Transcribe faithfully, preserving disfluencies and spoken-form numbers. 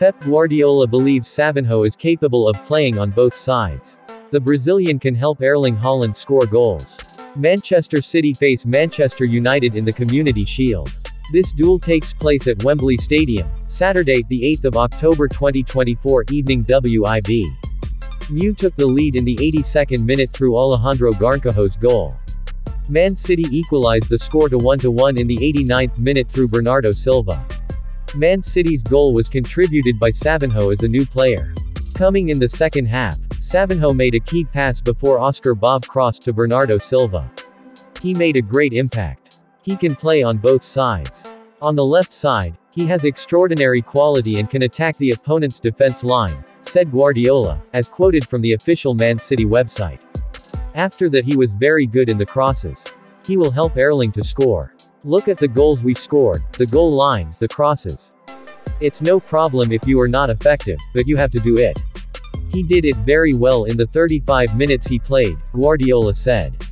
Pep Guardiola believes Savinho is capable of playing on both sides. The Brazilian can help Erling Haaland score goals. Manchester City face Manchester United in the Community Shield. This duel takes place at Wembley Stadium, Saturday, the eighth of October twenty twenty-four evening W I B. Mew took the lead in the eighty-second minute through Alejandro Garnacho's goal. Man City equalized the score to one to one in the eighty-ninth minute through Bernardo Silva. Man City's goal was contributed by Savinho as a new player. Coming in the second half, Savinho made a key pass before Oscar Bobb crossed to Bernardo Silva. He made a great impact. He can play on both sides. On the left side, he has extraordinary quality and can attack the opponent's defense line, said Guardiola, as quoted from the official Man City website. After that, he was very good in the crosses. He will help Erling to score. Look at the goals we scored, the goal line, the crosses. It's no problem if you are not effective, but you have to do it. He did it very well in the thirty-five minutes he played, Guardiola said.